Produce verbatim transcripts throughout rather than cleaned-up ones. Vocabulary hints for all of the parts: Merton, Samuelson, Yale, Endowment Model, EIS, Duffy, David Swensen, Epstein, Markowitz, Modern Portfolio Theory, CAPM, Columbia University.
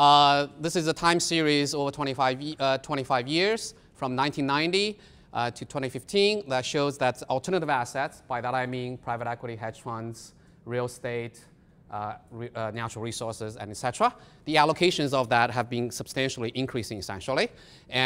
Uh, this is a time series over twenty-five, uh, twenty-five years, from nineteen ninety uh, to twenty fifteen, that shows that alternative assets, by that I mean private equity, hedge funds, real estate, Uh, re, uh, natural resources, and et cetera. The allocations of that have been substantially increasing, essentially,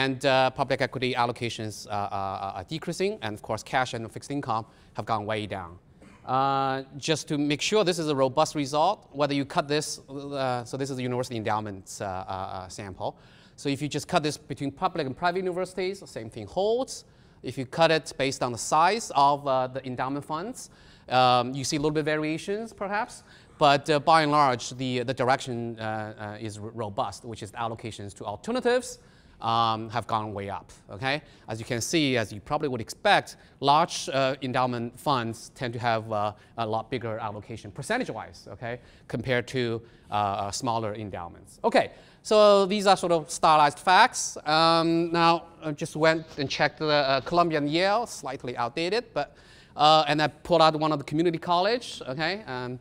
and uh, public equity allocations uh, are, are decreasing, and of course cash and fixed income have gone way down. Uh, just to make sure this is a robust result, whether you cut this, uh, so this is the university endowments uh, uh, sample, so if you just cut this between public and private universities, the same thing holds. If you cut it based on the size of uh, the endowment funds, um, you see a little bit of variations perhaps. But uh, by and large, the, the direction uh, uh, is robust, which is the allocations to alternatives um, have gone way up, okay? As you can see, as you probably would expect, large uh, endowment funds tend to have uh, a lot bigger allocation percentage-wise, okay, compared to uh, smaller endowments. Okay, so these are sort of stylized facts. Um, now, I just went and checked the uh, Columbia and Yale, slightly outdated, but, uh, and I pulled out one of the community college, okay? Um,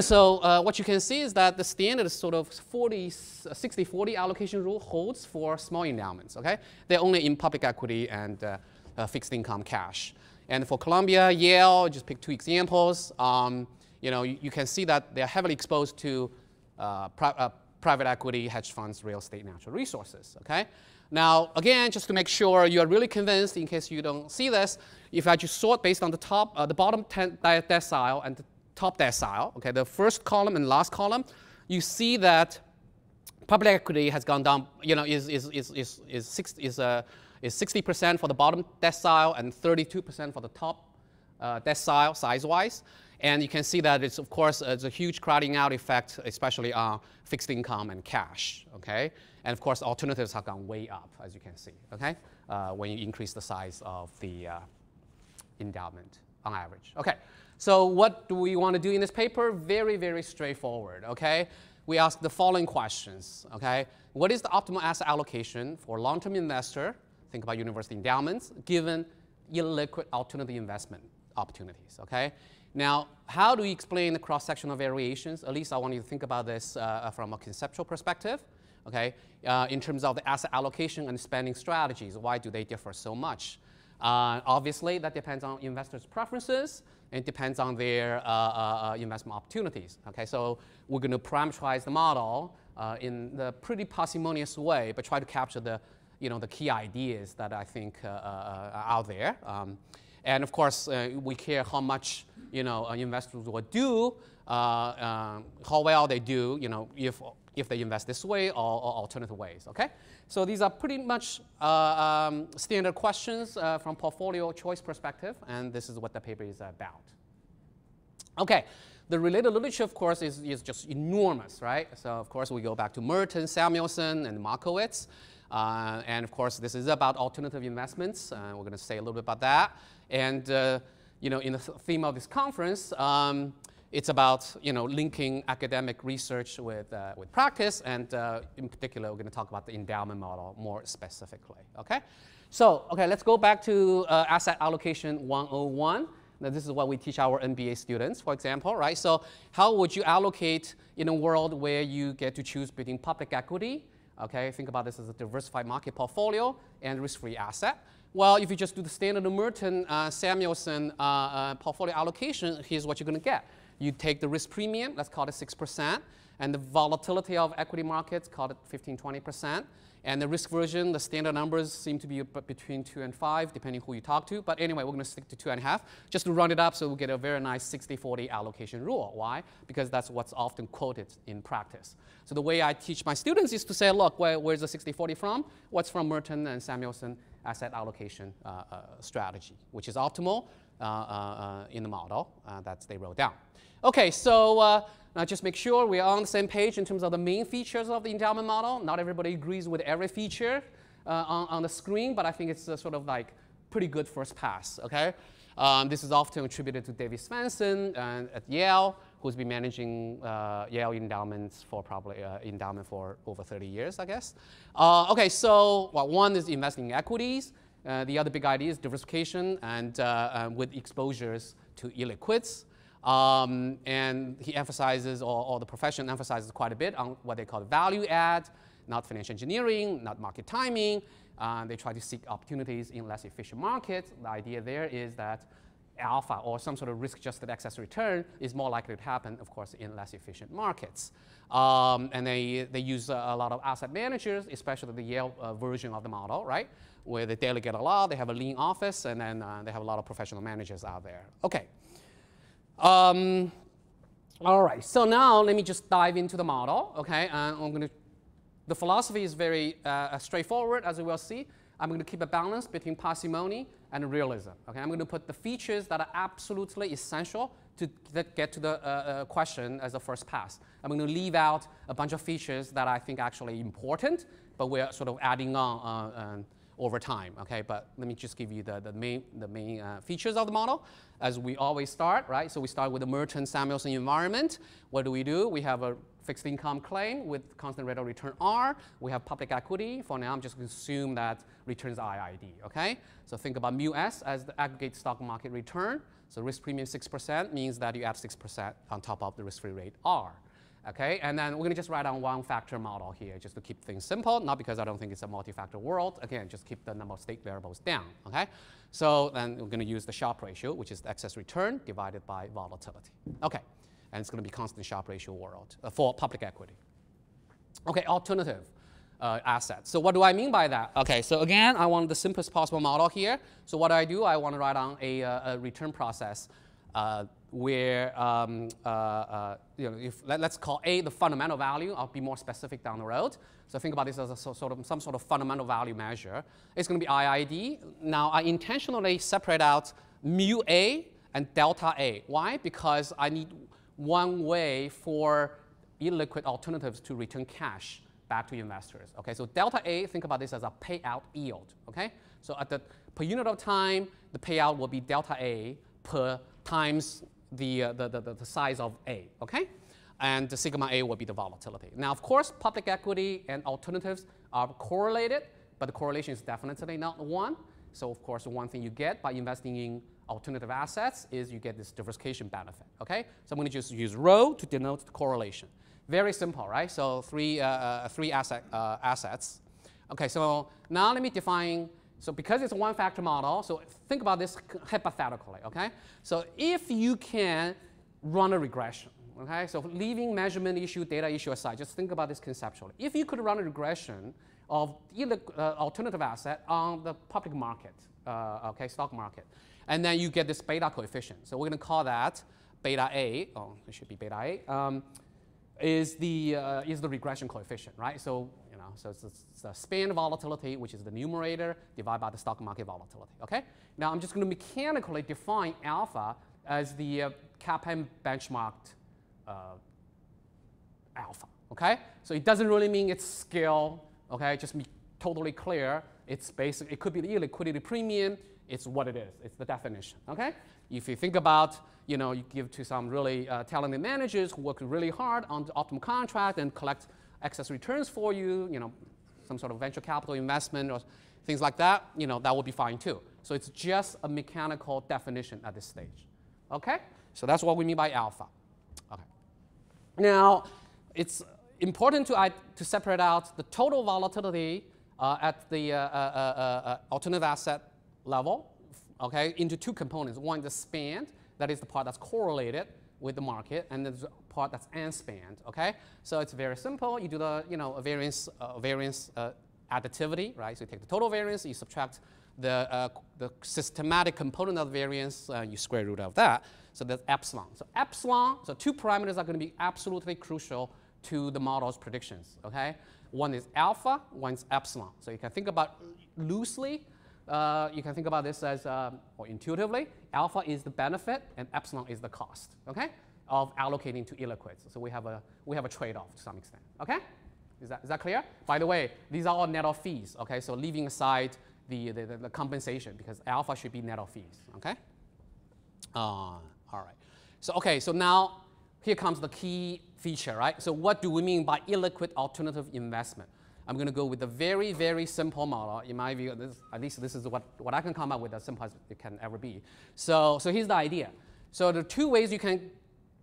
so uh, what you can see is that the standard sort of sixty forty allocation rule holds for small endowments, okay? They're only in public equity and uh, uh, fixed income cash. And for Columbia, Yale, just pick two examples, um, you know, you, you can see that they're heavily exposed to uh, pri uh, private equity, hedge funds, real estate, natural resources, okay? Now, again, just to make sure you are really convinced, in case you don't see this, if I just sort based on the top, uh, the bottom ten decile and the top decile, okay, the first column and last column, you see that public equity has gone down, you know, is is is is is sixty is uh, is sixty percent for the bottom decile and thirty-two percent for the top uh, decile size-wise, and you can see that it's of course uh, it's a huge crowding out effect, especially on uh, fixed income and cash, okay, and of course alternatives have gone way up, as you can see, okay, uh, when you increase the size of the uh, endowment on average, okay. So what do we want to do in this paper? Very, very straightforward, okay? We ask the following questions, okay? What is the optimal asset allocation for a long-term investor, think about university endowments, given illiquid alternative investment opportunities, okay? Now, how do we explain the cross-sectional variations? At least I want you to think about this uh, from a conceptual perspective, okay? Uh, in terms of the asset allocation and spending strategies, why do they differ so much? Uh, obviously, that depends on investors' preferences, and it depends on their uh, uh, investment opportunities, okay? So we're going to parameterize the model uh, in the pretty parsimonious way, but try to capture the, you know, the key ideas that I think uh, uh, are out there. Um, and of course, uh, we care how much, you know, uh, investors will do, uh, um, how well they do, you know, if, if they invest this way or, or alternative ways, okay? So these are pretty much uh, um, standard questions uh, from portfolio choice perspective, and this is what the paper is about. Okay, the related literature, of course, is, is just enormous, right? So of course, we go back to Merton, Samuelson, and Markowitz. Uh, and of course, this is about alternative investments. Uh, we're gonna say a little bit about that. And uh, you know, in the theme of this conference, um, it's about, you know, linking academic research with, uh, with practice, and uh, in particular, we're going to talk about the endowment model more specifically, okay? So, okay, let's go back to uh, Asset Allocation one oh one. Now, this is what we teach our M B A students, for example, right? So, how would you allocate in a world where you get to choose between public equity, okay, think about this as a diversified market portfolio, and risk-free asset? Well, if you just do the standard Merton, uh, Samuelson uh, uh, portfolio allocation, here's what you're going to get. You take the risk premium, let's call it six percent, and the volatility of equity markets, call it fifteen, twenty percent. And the risk version, the standard numbers seem to be between two and five, depending who you talk to. But anyway, we're gonna stick to two and a half, just to round it up so we get a very nice sixty forty allocation rule. Why? Because that's what's often quoted in practice. So the way I teach my students is to say, look, where, where's the sixty forty from? What's from Merton and Samuelson asset allocation uh, uh, strategy, which is optimal uh, uh, in the model uh, that they wrote down. Okay, so uh, now just make sure we're on the same page in terms of the main features of the endowment model. Not everybody agrees with every feature uh, on, on the screen, but I think it's a sort of like pretty good first pass, okay? Um, this is often attributed to David Swensen uh, at Yale, who's been managing uh, Yale endowments for probably uh, endowment for over thirty years, I guess. Uh, okay, so well, one is investing in equities. Uh, the other big idea is diversification and uh, uh, with exposures to illiquids. Um, and he emphasizes, or, or the profession emphasizes quite a bit on what they call value add, not financial engineering, not market timing. Uh, they try to seek opportunities in less efficient markets. The idea there is that alpha, or some sort of risk-adjusted excess return, is more likely to happen, of course, in less efficient markets. Um, and they, they use a, a lot of asset managers, especially the Yale uh, version of the model, right? Where they delegate a lot, they have a lean office, and then uh, they have a lot of professional managers out there. Okay. Um, all right, so now let me just dive into the model, okay? Uh, I'm gonna, the philosophy is very uh, straightforward, as we will see. I'm going to keep a balance between parsimony and realism. Okay, I'm going to put the features that are absolutely essential to that get to the uh, uh, question as a first pass. I'm going to leave out a bunch of features that I think are actually important, but we're sort of adding on uh, uh, over time. Okay, but let me just give you the, the main, the main uh, features of the model, as we always start, right? So we start with the Merton-Samuelson environment. What do we do? We have a fixed income claim with constant rate of return R. We have public equity. For now, I'm just going to assume that returns I I D, okay? So think about mu S as the aggregate stock market return. So risk premium six percent means that you add six percent on top of the risk-free rate R, okay? And then we're going to just write down one factor model here just to keep things simple, not because I don't think it's a multi-factor world. Again, just keep the number of state variables down, okay? So then we're going to use the Sharpe ratio, which is the excess return divided by volatility, okay? And it's going to be constant Sharpe ratio world uh, for public equity. Okay, alternative uh, assets. So what do I mean by that? Okay, so again, I want the simplest possible model here. So what do I do? I want to write down a, uh, a return process uh, where um, uh, uh, you know, if let, let's call A the fundamental value. I'll be more specific down the road. So think about this as a so, sort of some sort of fundamental value measure. It's going to be I I D. Now I intentionally separate out mu A and delta A. Why? Because I need one way for illiquid alternatives to return cash back to investors. Okay, so delta A, think about this as a payout yield. Okay, so at the per unit of time, the payout will be delta A per times the uh, the, the the size of A. Okay, and the sigma A will be the volatility. Now, of course, public equity and alternatives are correlated, but the correlation is definitely not one. So, of course, one thing you get by investing in alternative assets is you get this diversification benefit, okay? So I'm going to just use rho to denote the correlation. Very simple, right? So three, uh, uh, three asset, uh, assets. Okay, so now let me define, so because it's a one-factor model, so think about this hypothetically, okay? So if you can run a regression, okay? So leaving measurement issue, data issue aside, just think about this conceptually. If you could run a regression of uh, alternative asset on the public market, uh, okay, stock market, and then you get this beta coefficient. So we're going to call that beta A. Oh, it should be beta A. Um, is the uh, is the regression coefficient, right? So you know, so it's, it's the span volatility, which is the numerator, divided by the stock market volatility. Okay. Now I'm just going to mechanically define alpha as the uh, C A P M benchmarked uh, alpha. Okay. So it doesn't really mean it's scale. Okay. Just be totally clear. It's basic. It could be the illiquidity premium. It's what it is. It's the definition, okay? If you think about, you know, you give to some really uh, talented managers who work really hard on the optimum contract and collect excess returns for you, you know, some sort of venture capital investment or things like that, you know, that would be fine too. So it's just a mechanical definition at this stage, okay? So that's what we mean by alpha, okay? Now, it's important to, to separate out the total volatility uh, at the uh, uh, uh, uh, alternative asset level, okay, into two components. One, the spanned, that is the part that's correlated with the market, and there's a part that's unspanned, okay? So it's very simple. You do the, you know, variance, uh, variance uh, additivity, right? So you take the total variance, you subtract the, uh, the systematic component of variance, uh, you square root of that. So that's epsilon. So epsilon, so two parameters are going to be absolutely crucial to the model's predictions, okay? One is alpha, one is epsilon. So you can think about loosely, Uh, you can think about this as, um, or intuitively, alpha is the benefit and epsilon is the cost, okay, of allocating to illiquids. So we have a, we have a trade-off to some extent, okay? Is that, is that clear? By the way, these are all net of fees, okay? So leaving aside the, the, the, the compensation, because alpha should be net of fees, okay? Uh, all right. So, okay, so now here comes the key feature, right? So what do we mean by illiquid alternative investment? I'm going to go with a very, very simple model. In my view, this, at least this is what, what I can come up with as simple as it can ever be. So, so here's the idea. So there are two ways you can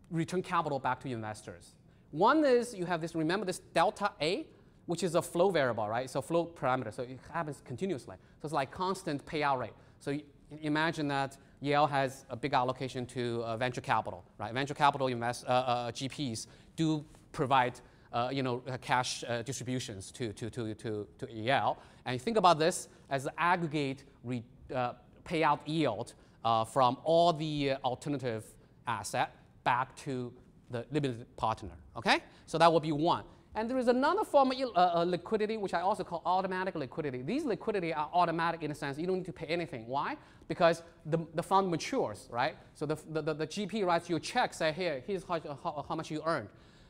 return capital back to your investors. One is you have this, remember this delta A, which is a flow variable, right? So flow parameter, so it happens continuously. So it's like constant payout rate. So you imagine that Yale has a big allocation to uh, venture capital, right? Venture capital invest, uh, uh, G Ps do provide uh, you know, uh, cash uh, distributions to, to, to, to, to Yale. And you think about this as the aggregate re, uh, payout yield uh, from all the uh, alternative asset back to the limited partner, okay? So that would be one. And there is another form of uh, liquidity, which I also call automatic liquidity. These liquidity are automatic in a sense. You don't need to pay anything. Why? Because the, the fund matures, right? So the, the, the G P writes you a check, say, here, here's how, how, how much you earned.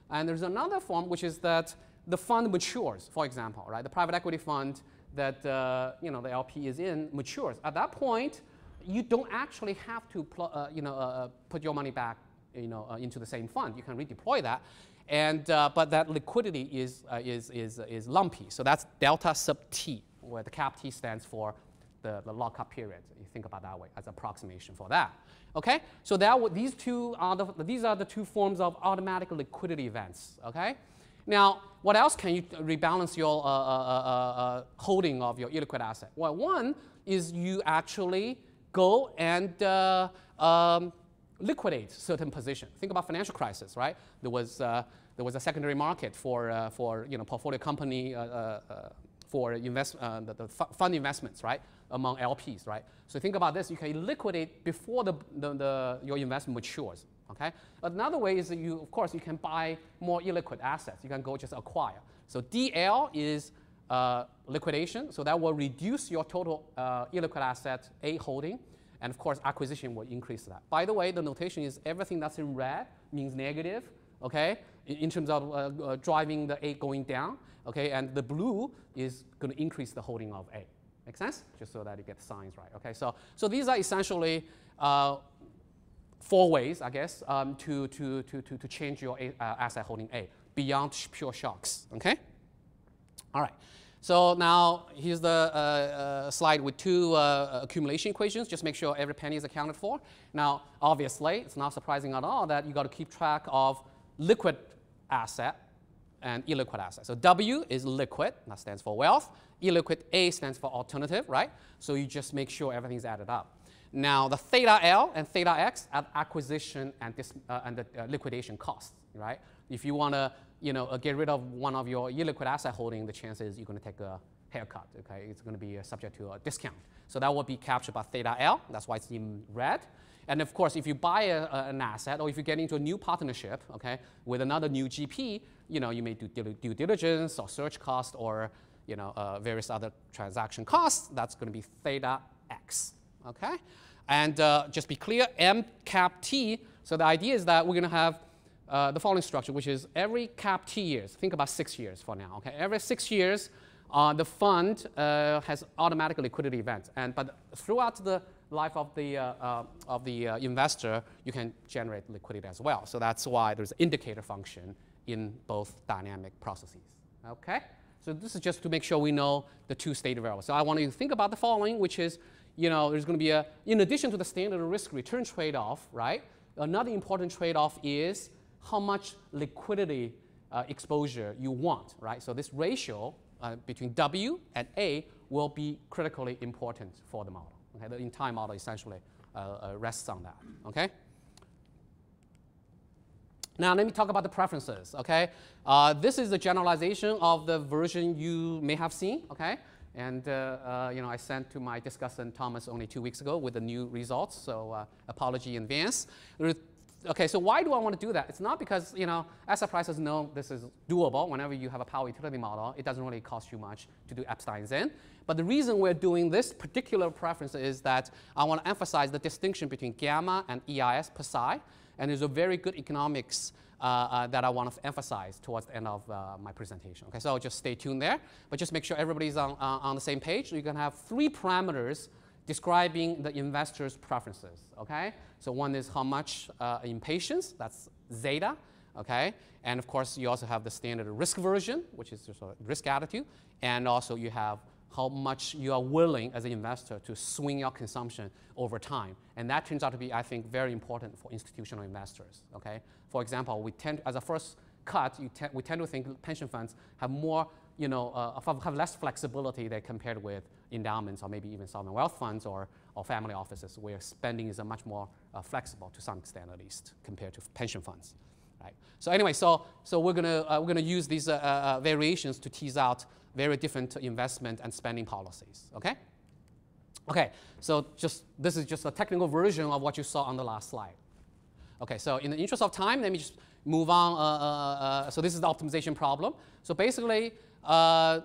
And there's another form, which is that the fund matures, for example, right? The private equity fund that uh, you know, the L P is in matures. At that point, you don't actually have to pl uh, you know, uh, put your money back you know, uh, into the same fund. You can redeploy that. And, uh, but that liquidity is, uh, is, is, is lumpy. So that's delta sub T, where the cap T stands for the, the lockup period. You think about that way as approximation for that. Okay? So that these, two are the, these are the two forms of automatic liquidity events. Okay? Now, what else can you rebalance your uh, uh, uh, uh, holding of your illiquid asset? Well, one is you actually go and uh, um, liquidate certain position. Think about financial crisis, right? There was uh, there was a secondary market for uh, for you know portfolio company uh, uh, for invest uh, the, the fund investments, right? Among L Ps, right? So think about this. You can liquidate before the, the, the your investment matures. Okay. Another way is that you of course you can buy more illiquid assets. You can go just acquire. So D L is uh, liquidation. So that will reduce your total uh, illiquid asset A holding. And of course, acquisition will increase that. By the way, the notation is everything that's in red means negative, okay? In, in terms of uh, uh, driving the A going down, okay? And the blue is going to increase the holding of A. Make sense? Just so that you get the signs right, okay? So, so these are essentially uh, four ways, I guess, um, to, to, to, to, to change your a, uh, asset holding A beyond sh pure shocks, okay? All right. So now here's the uh, uh, slide with two uh, accumulation equations. Just make sure every penny is accounted for. Now, obviously, it's not surprising at all that you got to keep track of liquid asset and illiquid asset. So W is liquid, that stands for wealth. Illiquid A stands for alternative, right? So you just make sure everything's added up. Now, the theta L and theta X are acquisition and, dis uh, and the, uh, liquidation costs, right? If you want to You know, uh, get rid of one of your illiquid asset holding, the chance is you're going to take a haircut. Okay, it's going to be uh, subject to a discount. So that will be captured by theta L. That's why it's in red. And of course, if you buy a, a, an asset or if you get into a new partnership, okay, with another new G P, you know, you may do due diligence or search cost or you know uh, various other transaction costs. That's going to be theta X. Okay, and uh, just be clear, M cap T. So the idea is that we're going to have Uh, the following structure, which is every cap T years, think about six years for now, okay? Every six years, uh, the fund uh, has automatic liquidity events, and but throughout the life of the uh, uh, of the uh, investor, you can generate liquidity as well. So that's why there's an indicator function in both dynamic processes, okay? So this is just to make sure we know the two state variables. So I want you to think about the following, which is, you know, there's going to be a, in addition to the standard risk return trade-off, right? Another important trade-off is how much liquidity uh, exposure you want, right? So this ratio uh, between W and A will be critically important for the model. Okay, the entire model essentially uh, uh, rests on that, okay? Now let me talk about the preferences, okay? Uh, this is a generalization of the version you may have seen, okay? And uh, uh, you know, I sent to my discussant Thomas only two weeks ago with the new results, so uh, apology in advance. Okay, so why do I want to do that? It's not because, you know, asset prices know this is doable. Whenever you have a power utility model, it doesn't really cost you much to do Epstein's in. But the reason we're doing this particular preference is that I want to emphasize the distinction between gamma and E I S per psi. And there's a very good economics uh, uh, that I want to emphasize towards the end of uh, my presentation. Okay, so just stay tuned there. But just make sure everybody's on, uh, on the same page. So you can have three parameters describing the investor's preferences, okay? So one is how much uh, impatience, that's zeta, okay? And of course, you also have the standard risk version, which is just a risk attitude, and also you have how much you are willing as an investor to swing your consumption over time. And that turns out to be, I think, very important for institutional investors. Okay? For example, we tend, as a first cut, you te we tend to think pension funds have more, you know, uh, have less flexibility than compared with endowments or maybe even sovereign wealth funds or, or family offices, where spending is a much more uh, flexible to some extent at least compared to pension funds. Right? So anyway, so so we're gonna uh, we're gonna use these uh, uh, variations to tease out very different investment and spending policies. Okay. Okay. So just this is just a technical version of what you saw on the last slide. Okay. So in the interest of time, let me just move on. Uh, uh, uh, so this is the optimization problem. So basically, uh,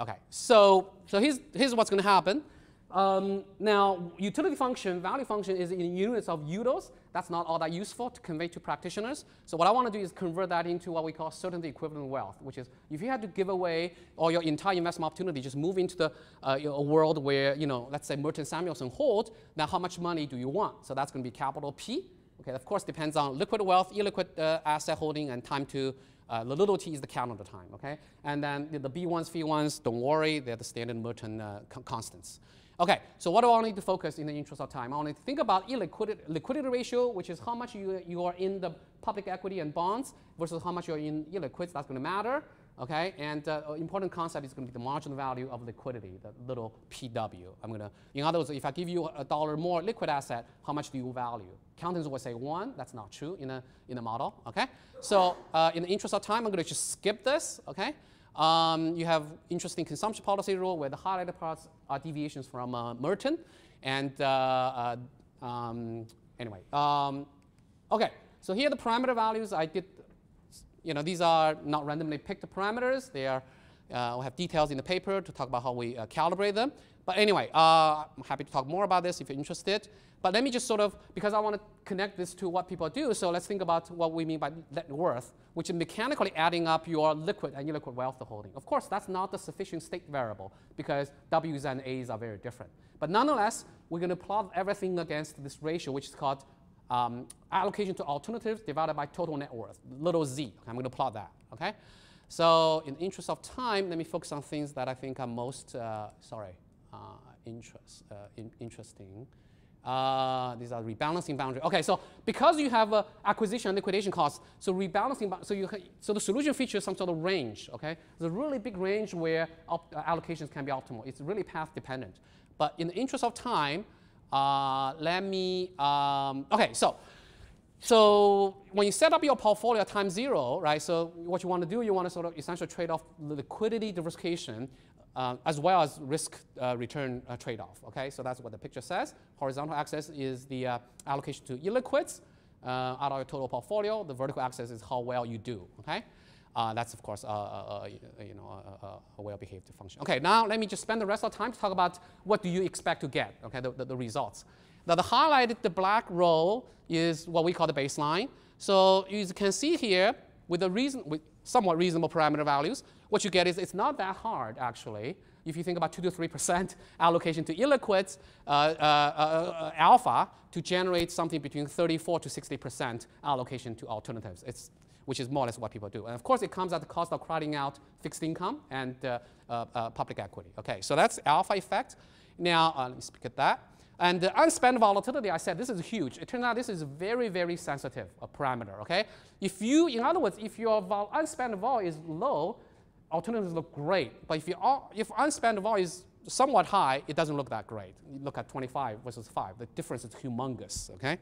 okay. So so here's here's what's gonna happen. Um, now, utility function, value function is in units of U D Os. That's not all that useful to convey to practitioners. So what I want to do is convert that into what we call certainty equivalent wealth, which is if you had to give away all your entire investment opportunity, just move into the uh, you know, a world where, you know, let's say Merton Samuelson hold, now how much money do you want? So that's going to be capital P. Okay, of course, depends on liquid wealth, illiquid uh, asset holding, and time to, uh, the little t is the count of the time, okay? And then the B ones, F ones, don't worry, they're the standard Merton uh, constants. Okay, so what do I need to focus in the interest of time? I want to think about illiquidity liquidity ratio, which is how much you, you are in the public equity and bonds versus how much you're in illiquids. That's going to matter, okay? And uh, important concept is going to be the marginal value of liquidity, the little P W. I'm going to, in other words, if I give you a dollar more liquid asset, how much do you value? Accountants will say one. That's not true in a in a model, okay? So uh, in the interest of time, I'm going to just skip this, okay? Um, you have interesting consumption policy rule where the highlighted parts are deviations from uh, Merton. And uh, uh, um, anyway, um, okay, so here are the parameter values. I did, you know, these are not randomly picked parameters. They are, uh, we'll have details in the paper to talk about how we uh, calibrate them. But anyway, uh, I'm happy to talk more about this if you're interested. But let me just sort of, because I want to connect this to what people do, so let's think about what we mean by net worth, which is mechanically adding up your liquid and illiquid wealth holding. Of course, that's not the sufficient state variable because W's and A's are very different. But nonetheless, we're going to plot everything against this ratio, which is called um, allocation to alternatives divided by total net worth, little z. Okay, I'm going to plot that, okay? So in the interest of time, let me focus on things that I think are most, uh, sorry, uh, interest, uh, in interesting. Uh, these are rebalancing boundary. Okay, so because you have uh, acquisition and liquidation costs, so rebalancing, so you so the solution features some sort of range. Okay, there's a really big range where op allocations can be optimal. It's really path dependent. But in the interest of time, uh, let me. Um, okay, so so when you set up your portfolio at time zero, right? So what you want to do, you want to sort of essentially trade off liquidity diversification. Uh, as well as risk uh, return uh, trade-off, okay? So that's what the picture says. Horizontal axis is the uh, allocation to illiquids uh, out of your total portfolio. The vertical axis is how well you do, okay? Uh, that's, of course, uh, uh, you know, a, a well-behaved function. Okay, now let me just spend the rest of the time to talk about what do you expect to get, okay, the, the, the results. Now, the highlighted, the black row is what we call the baseline. So you can see here, with a reason, with somewhat reasonable parameter values, what you get is it's not that hard, actually. If you think about two to three percent allocation to illiquids, uh, uh, uh, alpha, to generate something between thirty-four to sixty percent allocation to alternatives, it's, which is more or less what people do. And of course, it comes at the cost of crowding out fixed income and uh, uh, uh, public equity. Okay, so that's alpha effect. Now, uh, let me speak at that. And the unspent volatility, I said, this is huge. It turns out this is very, very sensitive a parameter, okay? If you, in other words, if your vol unspent vol is low, alternatives look great. But if, you all, if unspent vol is somewhat high, it doesn't look that great. You look at twenty-five versus five. The difference is humongous, okay?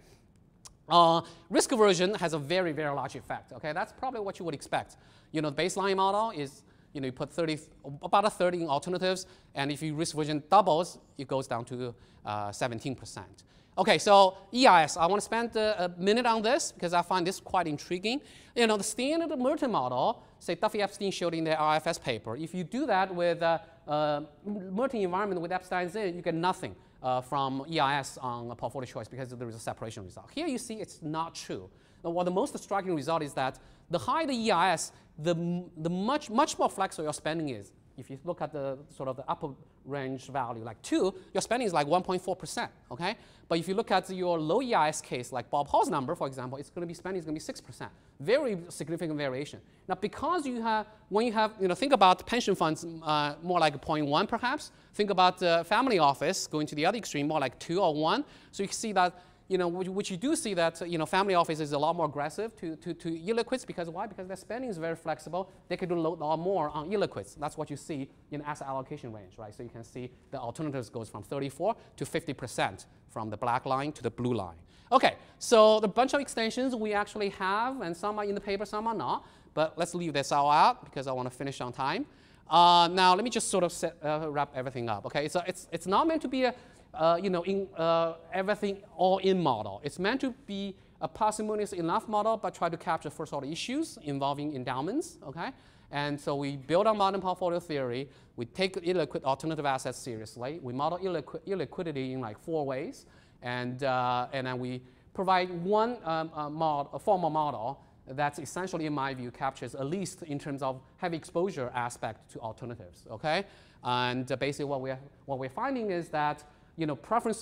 Uh, risk aversion has a very, very large effect, okay? That's probably what you would expect. You know, the baseline model is, you know, you put thirty, about a thirty in alternatives, and if your risk version doubles, it goes down to uh, seventeen percent. Okay, so E I S, I want to spend a, a minute on this because I find this quite intriguing. You know, the standard Merton model, say Duffy Epstein showed in their R F S paper, if you do that with a uh, uh, Merton environment with Epstein's in, you get nothing uh, from E I S on a portfolio choice because there is a separation result. Here you see it's not true. Now, well, the most striking result is that the higher the E I S, the, the much, much more flexible your spending is. If you look at the sort of the upper range value. Like two, your spending is like one point four percent, okay? But if you look at your low E I S case, like Bob Hall's number, for example, it's going to be spending is going to be six percent. Very significant variation. Now, because you have, when you have, you know, think about pension funds uh, more like zero point one perhaps. Think about uh, family office going to the other extreme, more like two or one. So you can see that, you know, which you do see that, you know, family office is a lot more aggressive to, to, to illiquids because why? Because their spending is very flexible. They can do a lot more on illiquids. That's what you see in asset allocation range, right? So you can see the alternatives goes from thirty-four to fifty percent from the black line to the blue line. Okay, so the bunch of extensions we actually have, and some are in the paper, some are not, but let's leave this all out because I want to finish on time. Uh, now, let me just sort of set, uh, wrap everything up, okay? So it's, it's not meant to be a Uh, you know, in, uh, everything all-in model. It's meant to be a parsimonious enough model, but try to capture first-order issues involving endowments, okay? And so we build on modern portfolio theory. We take illiquid alternative assets seriously. We model illiquid, illiquidity in like four ways, and, uh, and then we provide one um, a mod, a formal model that's essentially, in my view, captures at least in terms of heavy exposure aspect to alternatives, okay? And uh, basically what we're, what we're finding is that you know, preference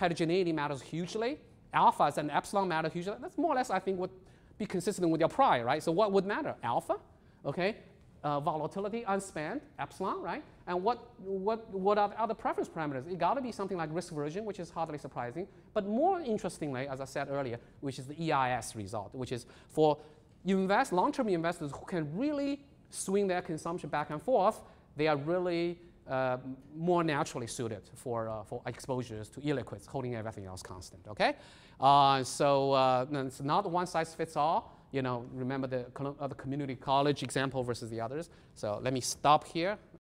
heterogeneity matters hugely. Alphas and epsilon matter hugely. That's more or less, I think, would be consistent with your prior, right? So what would matter? Alpha, okay? Uh, volatility, unspent, epsilon, right? And what, what, what are the other preference parameters? It got to be something like risk aversion, which is hardly surprising. But more interestingly, as I said earlier, which is the E I S result, which is for invest, long-term investors who can really swing their consumption back and forth, they are really Uh, more naturally suited for, uh, for exposures to illiquids, holding everything else constant, okay? Uh, so uh, it's not one size fits all. You know, remember the, uh, the community college example versus the others. So let me stop here.